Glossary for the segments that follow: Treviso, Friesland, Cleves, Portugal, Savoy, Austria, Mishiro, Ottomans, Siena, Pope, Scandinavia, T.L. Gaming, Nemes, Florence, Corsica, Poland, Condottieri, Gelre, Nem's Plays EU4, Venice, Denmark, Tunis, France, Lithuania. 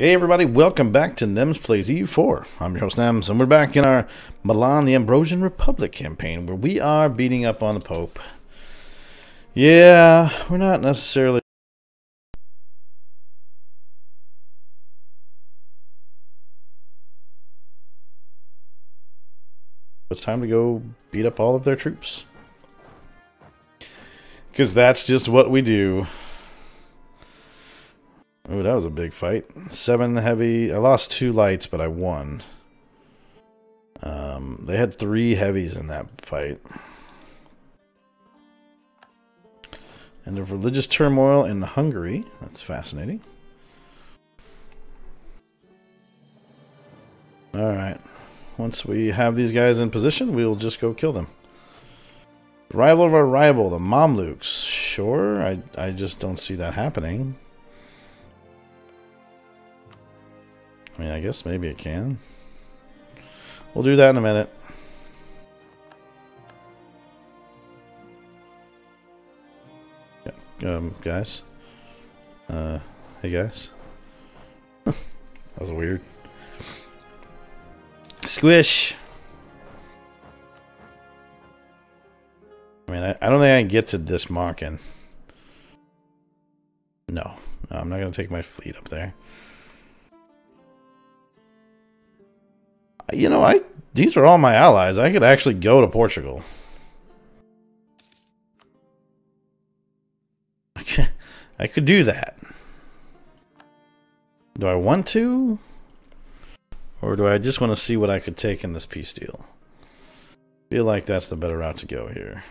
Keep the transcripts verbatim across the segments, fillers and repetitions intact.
Hey everybody, welcome back to Nem's Plays E U four. I'm your host Nems, and we're back in our Milan, the Ambrosian Republic campaign, where we are beating up on the Pope. Yeah, we're not necessarily... It's time to go beat up all of their troops. Because that's just what we do. Oh, that was a big fight. Seven heavy. I lost two lights, but I won. Um, they had three heavies in that fight. And of religious turmoil in Hungary. That's fascinating. Alright. Once we have these guys in position, we'll just go kill them. Rival of our rival, the Mamluks. Sure, I, I just don't see that happening. I mean, I guess maybe it can. We'll do that in a minute. Yeah, um, guys. Uh, hey guys. That was weird. Squish! I mean, I, I don't think I can get to this Mockin. No. No, I'm not going to take my fleet up there. You know, I these are all my allies. I could actually go to Portugal. I could, I could do that. Do I want to? Or do I just want to see what I could take in this peace deal? I feel like that's the better route to go here.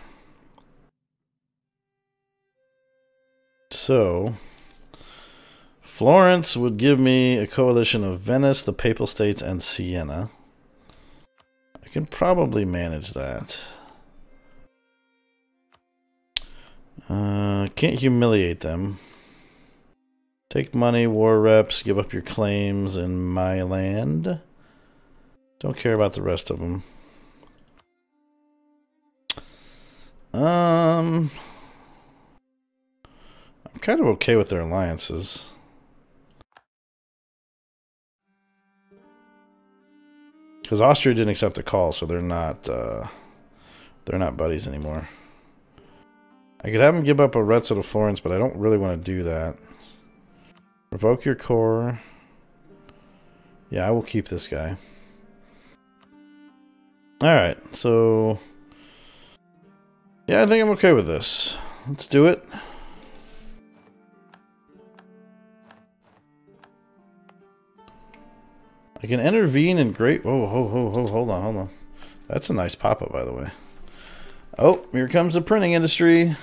So... Florence would give me a coalition of Venice, the Papal States, and Siena. I can probably manage that. Uh, can't humiliate them. Take money, war reps, give up your claims in my land. Don't care about the rest of them. Um, I'm kind of okay with their alliances. Because Austria didn't accept the call, so they're not uh, they're not buddies anymore. I could have them give up Arezzo to Florence, but I don't really want to do that. Revoke your core. Yeah, I will keep this guy. Alright, so... yeah, I think I'm okay with this. Let's do it. I can intervene in great... Oh, ho, ho, ho, hold on, hold on. That's a nice pop-up, by the way. Oh, here comes the printing industry.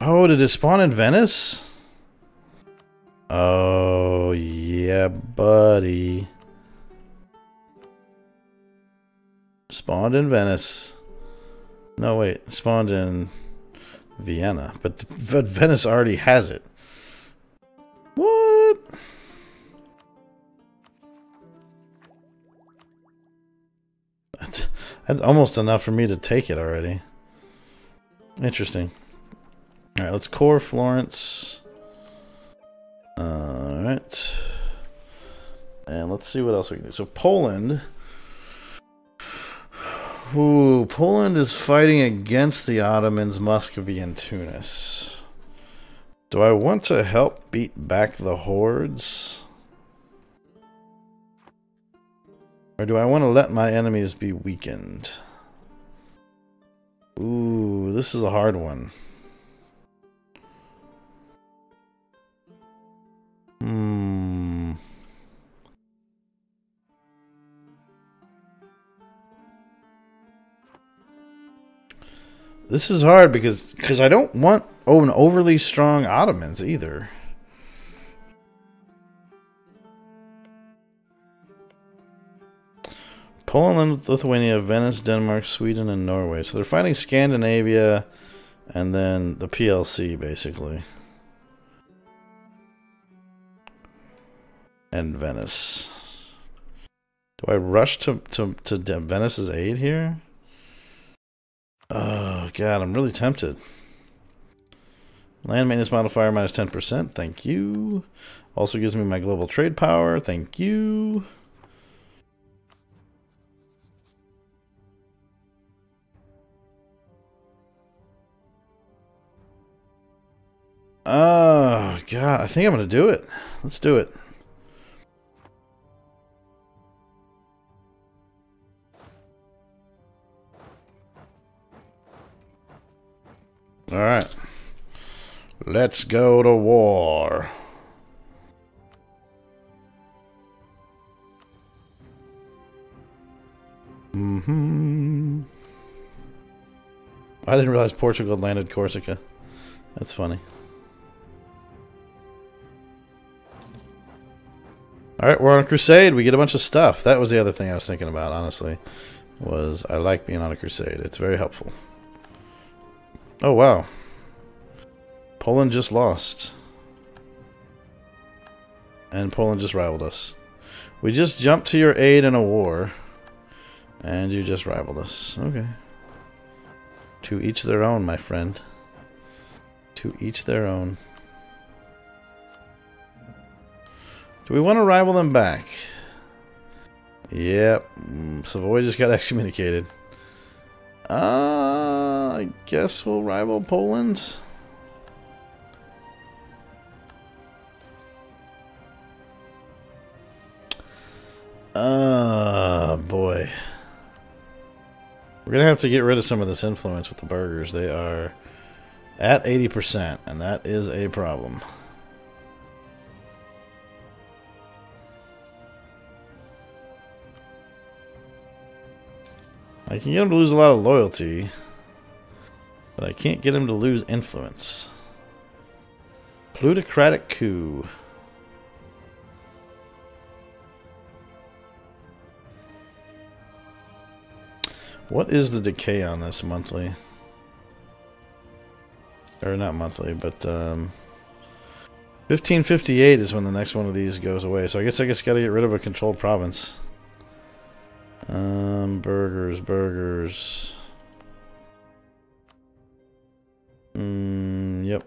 Oh, did it spawn in Venice? Oh, yeah, buddy. Spawned in Venice. No, wait. Spawned in... Vienna, but, the, but Venice already has it. What? That's, that's almost enough for me to take it already. Interesting. Alright, let's core Florence. Alright. And let's see what else we can do. So Poland... Ooh, Poland is fighting against the Ottomans, Muscovy, and Tunis. Do I want to help beat back the hordes? Or do I want to let my enemies be weakened? Ooh, this is a hard one. Hmm... This is hard because because I don't want oh, an overly strong Ottomans either. Poland, Lithuania, Venice, Denmark, Sweden, and Norway. So they're fighting Scandinavia and then the P L C basically. And Venice. Do I rush to, to, to Venice's aid here? Oh, God, I'm really tempted. Land maintenance modifier minus ten percent. Thank you. Also gives me my global trade power. Thank you. Oh, God. I think I'm going to do it. Let's do it. All right. Let's go to war. Mm-hmm. I didn't realize Portugal landed Corsica. That's funny. Alright, we're on a crusade. We get a bunch of stuff. That was the other thing I was thinking about, honestly. Was I like being on a crusade. It's very helpful. Oh, wow. Poland just lost. And Poland just rivaled us. We just jumped to your aid in a war. And you just rivaled us. Okay. To each their own, my friend. To each their own. Do we want to rival them back? Yep. Savoy just got excommunicated. Uh, I guess we'll rival Poland. Uh, boy. We're going to have to get rid of some of this influence with the burgers. They are at eighty percent, and that is a problem. I can get him to lose a lot of loyalty, but I can't get him to lose influence. Plutocratic coup. What is the decay on this monthly? Or not monthly, but um, fifteen fifty-eight is when the next one of these goes away. So I guess I just gotta get rid of a controlled province. Um, burgers, burgers. Mm, yep.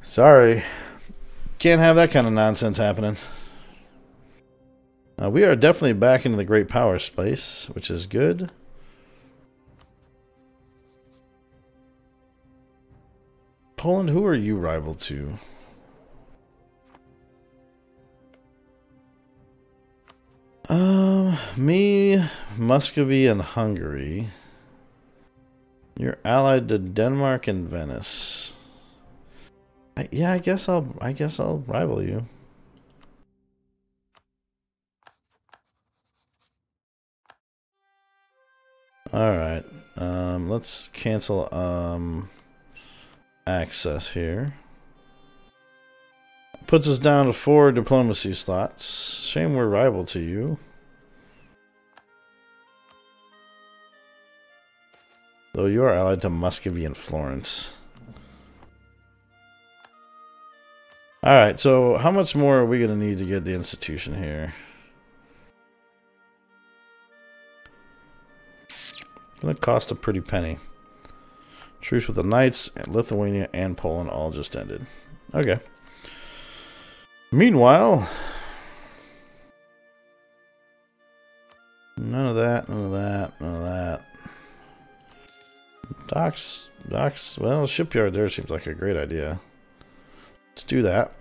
Sorry. Can't have that kind of nonsense happening. Uh, we are definitely back into the great power space, which is good. Poland, who are you rival to? Um, me, Muscovy, and Hungary. You're allied to Denmark and Venice. I, yeah, I guess I'll. I guess I'll rival you. All right. Um, let's cancel um access here. Puts us down to four diplomacy slots. Shame we're rival to you. Though you are allied to Muscovy and Florence. Alright, so how much more are we going to need to get the institution here? Going to cost a pretty penny. Truce with the Knights, and Lithuania, and Poland all just ended. Okay. Meanwhile, none of that, none of that, none of that. Docks, docks, well, shipyard there seems like a great idea. Let's do that.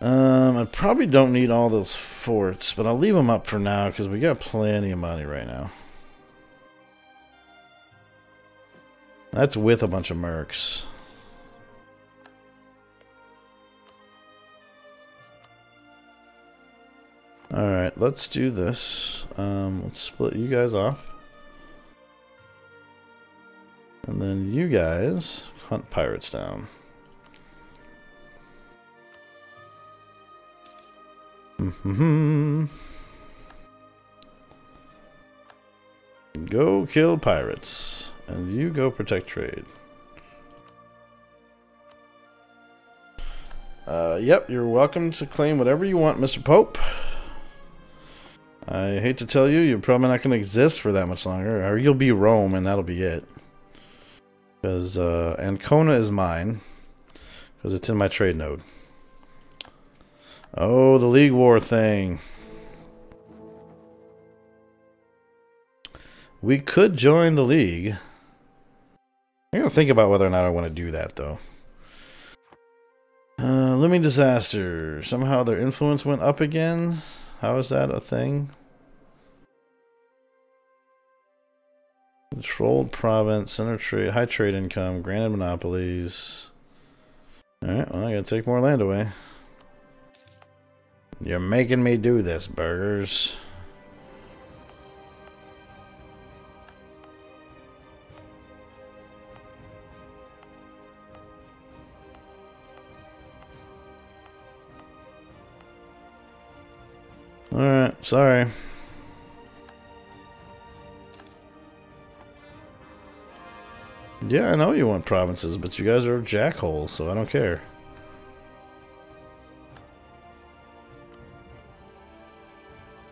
Um, I probably don't need all those forts, but I'll leave them up for now because we got plenty of money right now. That's with a bunch of mercs. Alright, let's do this. Um, let's split you guys off. And then you guys hunt pirates down. Mm-hmm. Go kill pirates. And you go protect trade. Uh, yep, you're welcome to claim whatever you want, Mister Pope. I hate to tell you, you're probably not going to exist for that much longer, or you'll be Rome and that'll be it. Because uh, Ancona is mine, because it's in my trade node. Oh, the League War thing. We could join the League. I'm going to think about whether or not I want to do that, though. Uh, looming disaster. Somehow their influence went up again. How is that a thing? Controlled province, center trade, high trade income, granted monopolies. Alright, well, I gotta take more land away. You're making me do this, burgers. Alright, sorry. Yeah, I know you want provinces, but you guys are jackholes, so I don't care.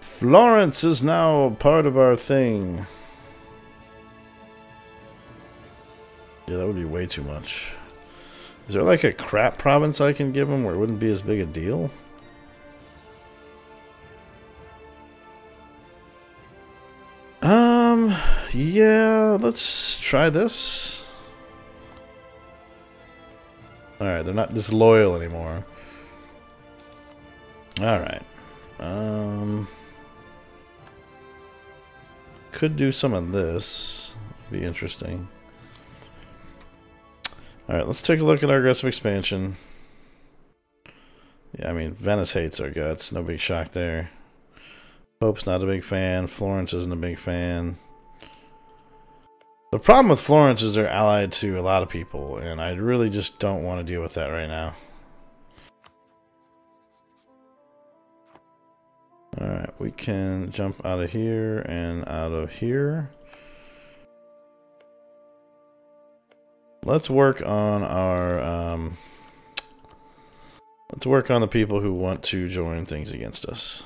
Florence is now part of our thing. Yeah, that would be way too much. Is there like a crap province I can give them where it wouldn't be as big a deal? Um, yeah, let's try this. Alright, they're not disloyal anymore. Alright. Um, could do some of this. Be interesting. Alright, let's take a look at our aggressive expansion. Yeah, I mean, Venice hates our guts. No big shock there. Pope's not a big fan. Florence isn't a big fan. The problem with Florence is they're allied to a lot of people, and I really just don't want to deal with that right now. Alright, we can jump out of here and out of here. Let's work on our... Um, let's work on the people who want to join things against us.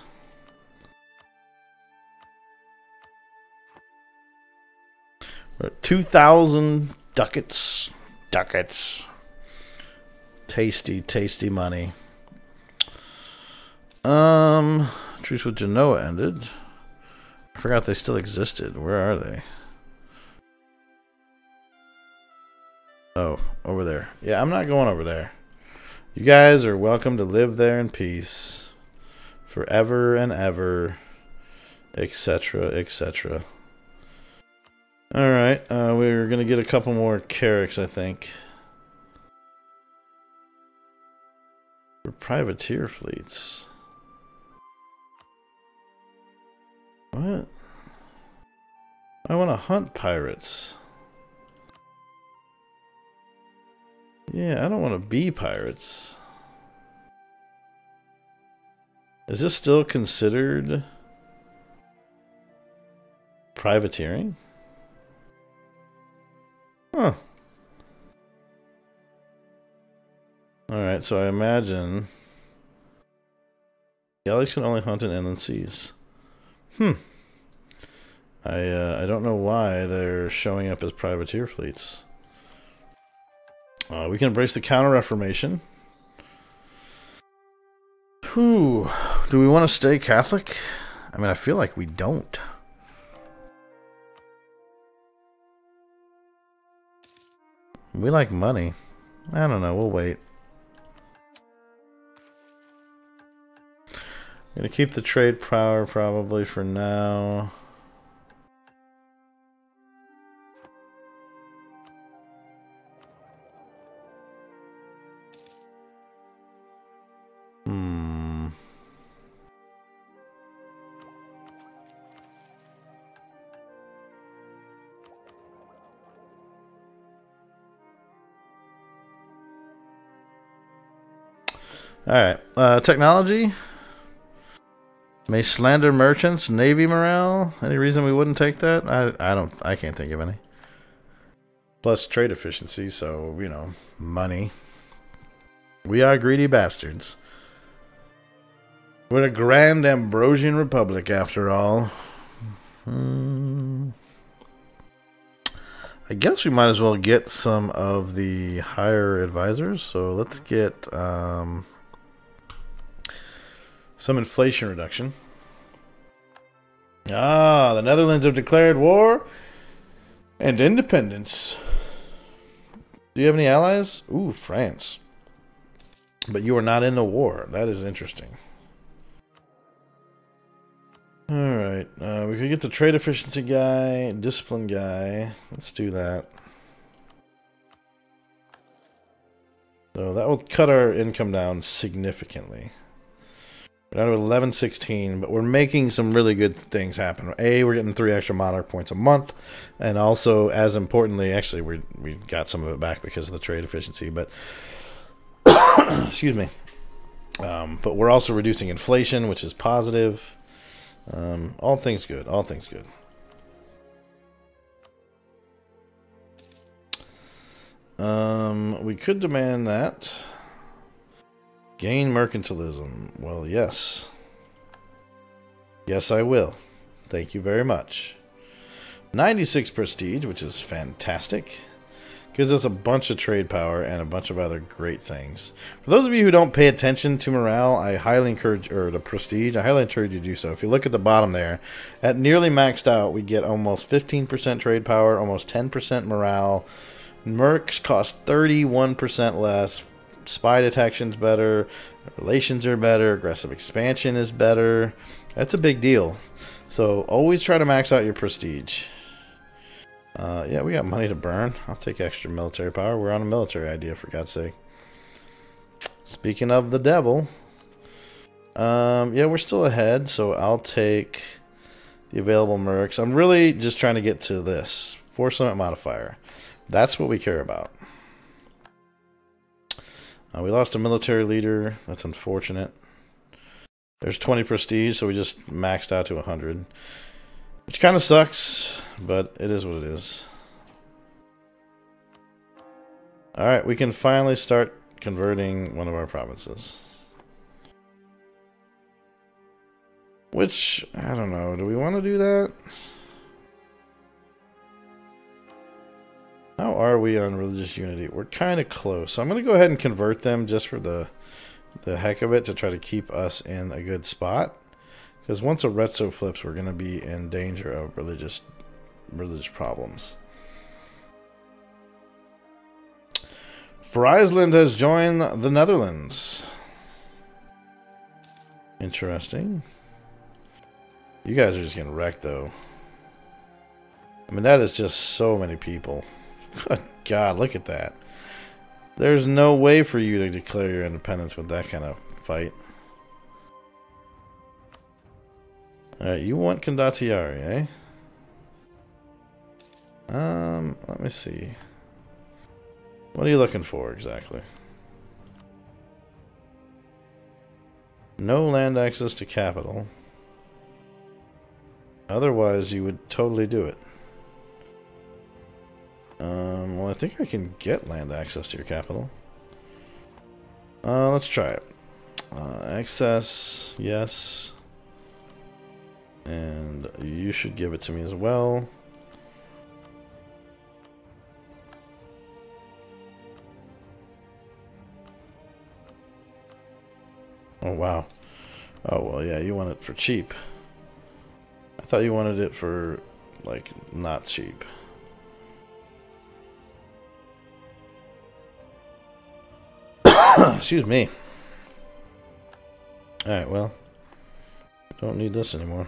two thousand ducats. Ducats. Tasty, tasty money. Um, Truce with Genoa ended. I forgot they still existed. Where are they? Oh, over there. Yeah, I'm not going over there. You guys are welcome to live there in peace. Forever and ever. Etc, et cetera. Alright, uh, we're going to get a couple more carracks, I think. For privateer fleets. What? I want to hunt pirates. Yeah, I don't want to be pirates. Is this still considered privateering? Huh. Alright, so I imagine galleys can only hunt in inland seas. Hmm. I uh, I don't know why they're showing up as privateer fleets. Uh, we can embrace the Counter-Reformation. Whew. Do we want to stay Catholic? I mean, I feel like we don't. We like money. I don't know. We'll wait. I'm going to keep the trade power probably for now. Hmm. All right, uh, technology may slander merchants, navy morale. Any reason we wouldn't take that? I I don't I can't think of any. Plus trade efficiency, so you know, money. We are greedy bastards. We're a grand Ambrosian Republic, after all. Hmm. I guess we might as well get some of the higher advisors. So let's get um, some inflation reduction. Ah, the Netherlands have declared war and independence. Do you have any allies? Ooh, France. But you are not in the war. That is interesting. Alright, uh, we could get the trade efficiency guy, discipline guy. Let's do that. So that will cut our income down significantly. We're down to eleven sixteen, but we're making some really good things happen. A, we're getting three extra monarch points a month, and also, as importantly, actually we we got some of it back because of the trade efficiency, but excuse me. Um, but we're also reducing inflation, which is positive. Um, all things good, all things good. Um, we could demand that. Gain mercantilism. Well, yes. Yes, I will. Thank you very much. ninety-six prestige, which is fantastic. Gives us a bunch of trade power and a bunch of other great things. For those of you who don't pay attention to morale, I highly encourage, or to prestige, I highly encourage you to do so. If you look at the bottom there, at nearly maxed out, we get almost fifteen percent trade power, almost ten percent morale. Mercs cost thirty-one percent less. Spy detection's better. Relations are better. Aggressive expansion is better. That's a big deal. So always try to max out your prestige. Uh, yeah, we got money to burn. I'll take extra military power. We're on a military idea, for God's sake. Speaking of the devil, um, yeah, we're still ahead, so I'll take the available mercs. I'm really just trying to get to this. Force limit modifier. That's what we care about. Uh, we lost a military leader. That's unfortunate. There's twenty prestige, so we just maxed out to one hundred. Which kind of sucks, but it is what it is. Alright, we can finally start converting one of our provinces. Which, I don't know, do we want to do that? How are we on religious unity? We're kind of close. So I'm going to go ahead and convert them just for the, the heck of it to try to keep us in a good spot. Because once a retso flips, we're going to be in danger of religious, religious problems. Friesland has joined the Netherlands. Interesting. You guys are just getting wrecked, though. I mean, that is just so many people. Good God, look at that. There's no way for you to declare your independence with that kind of fight. Alright, you want Condottieri, eh? Um, let me see. What are you looking for, exactly? No land access to capital. Otherwise, you would totally do it. Um, well, I think I can get land access to your capital. Uh, let's try it. Uh, access, yes. And you should give it to me as well. Oh, wow. Oh, well, yeah, you want it for cheap. I thought you wanted it for, like, not cheap. Excuse me. Alright, well, don't need this anymore.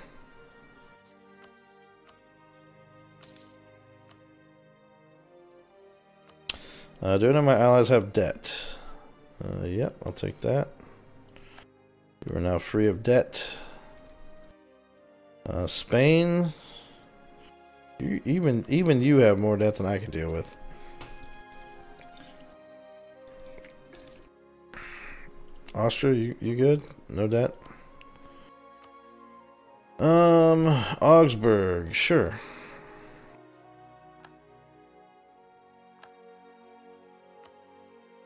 Uh, do any of my allies have debt? Uh, yep, I'll take that. You are now free of debt. Uh, Spain. You, even even you have more debt than I can deal with. Austria, you, you good? No debt? Um, Augsburg, sure.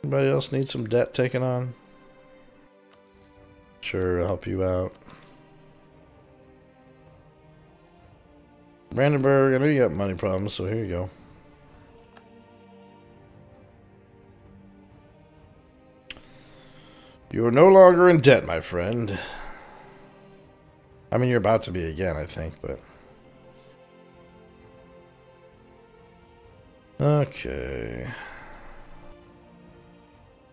Anybody else need some debt taken on? Sure, I'll help you out. Brandenburg, I know you got money problems, so here you go. You are no longer in debt, my friend. I mean, you're about to be again, I think, but... Okay.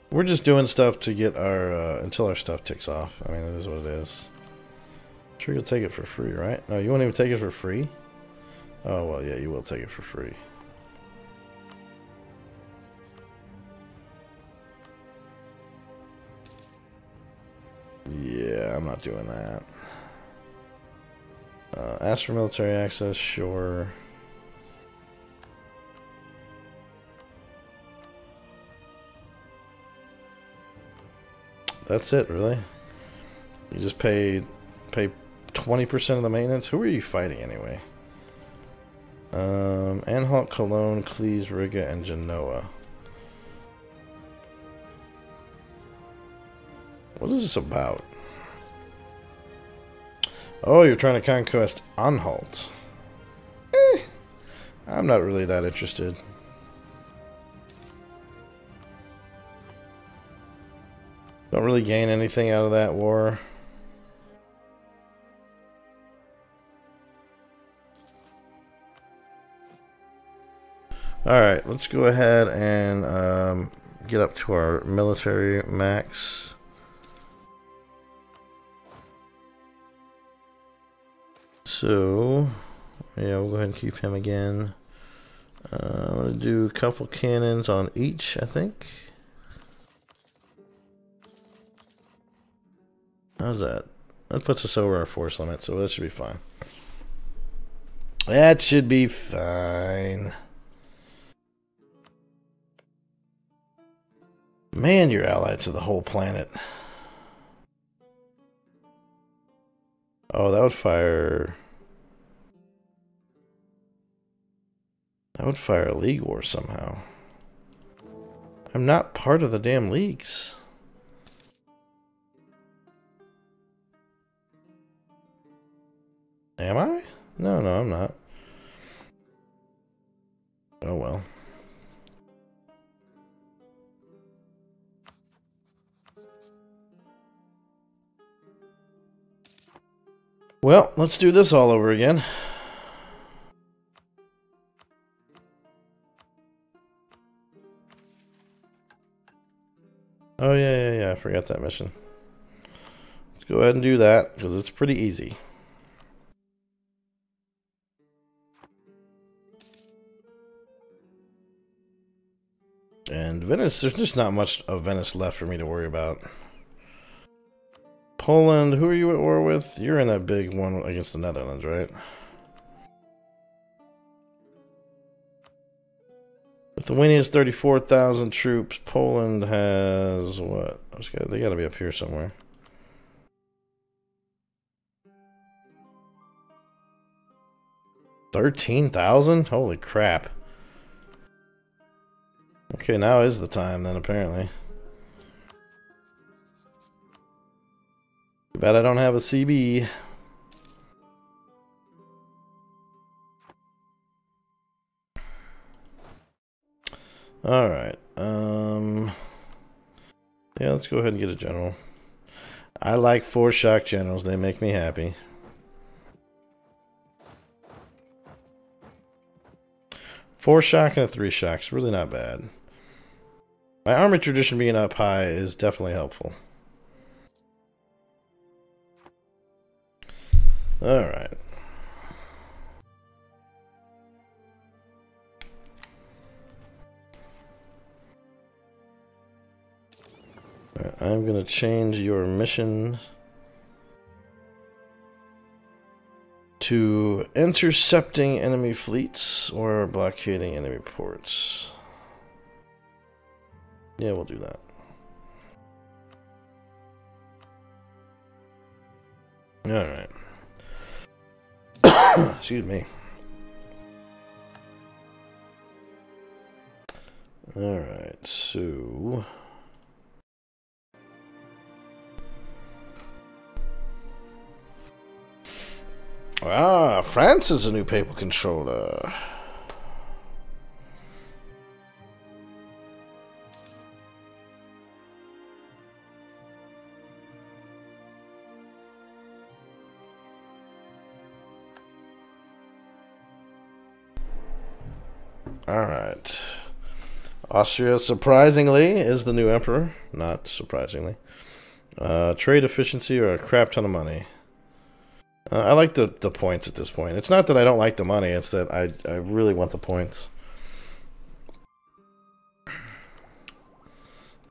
We're just doing stuff to get our, uh, until our stuff ticks off. I mean, it is what it is. I'm sure you'll take it for free, right? No, you won't even take it for free? Oh, well, yeah, you will take it for free. Yeah, I'm not doing that. Uh, ask for military access, sure. That's it, really? You just pay pay twenty percent of the maintenance? Who are you fighting, anyway? Um, Anhalt, Cologne, Cleves, Riga, and Genoa. What is this about? Oh, you're trying to conquest Anhalt. Eh, I'm not really that interested. Don't really gain anything out of that war. Alright, let's go ahead and um, get up to our military max. So, yeah, we'll go ahead and keep him again. Uh, I'm going to do a couple cannons on each, I think. How's that? That puts us over our force limit, so that should be fine. That should be fine. Man, you're allied to the whole planet. Oh, that would fire... That would fire a league war somehow. I'm not part of the damn leagues. Am I? No, no, I'm not. Oh, well. Well, let's do this all over again. Oh, yeah, yeah, yeah, I forgot that mission. Let's go ahead and do that, because it's pretty easy. And Venice, there's just not much of Venice left for me to worry about. Poland, who are you at war with? You're in that big one against the Netherlands, right? Lithuania has thirty-four thousand troops. Poland has what? I was gonna, they gotta be up here somewhere. thirteen thousand? Holy crap. Okay, now is the time then, apparently. Too bad I don't have a C B. Alright. Um, yeah, let's go ahead and get a general. I like four shock generals. They make me happy. Four shock and a three shock is really not bad. My army tradition being up high is definitely helpful. Alright. All right, I'm going to change your mission to intercepting enemy fleets or blockading enemy ports. Yeah, we'll do that. Alright. Excuse me. Alright, so... Ah, France is a new papal controller. Alright. Austria, surprisingly, is the new emperor. Not surprisingly. Uh, trade efficiency or a crap ton of money. Uh, I like the, the points at this point. It's not that I don't like the money, it's that I, I really want the points.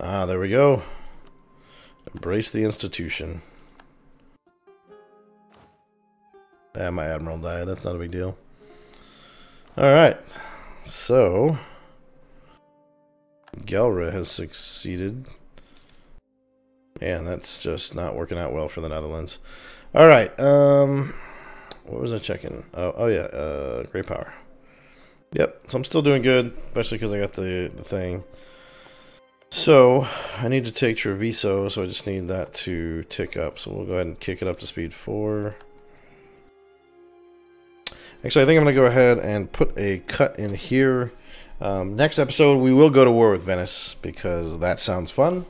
Ah, there we go. Embrace the institution. Ah, my admiral died. That's not a big deal. Alright. So, Gelre has succeeded. And that's just not working out well for the Netherlands. All right, um, what was I checking? Oh, oh yeah, uh, great power. Yep, so I'm still doing good, especially because I got the, the thing. So, I need to take Treviso, so I just need that to tick up. So we'll go ahead and kick it up to speed four. Actually, I think I'm going to go ahead and put a cut in here. Um, next episode, we will go to war with Venice, because that sounds fun.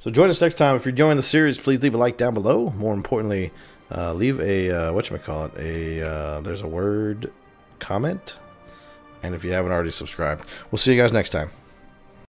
So join us next time. If you're enjoying the series, please leave a like down below. More importantly, uh, leave a, uh, whatchamacallit, a, uh, there's a word, comment. And if you haven't already subscribed, we'll see you guys next time.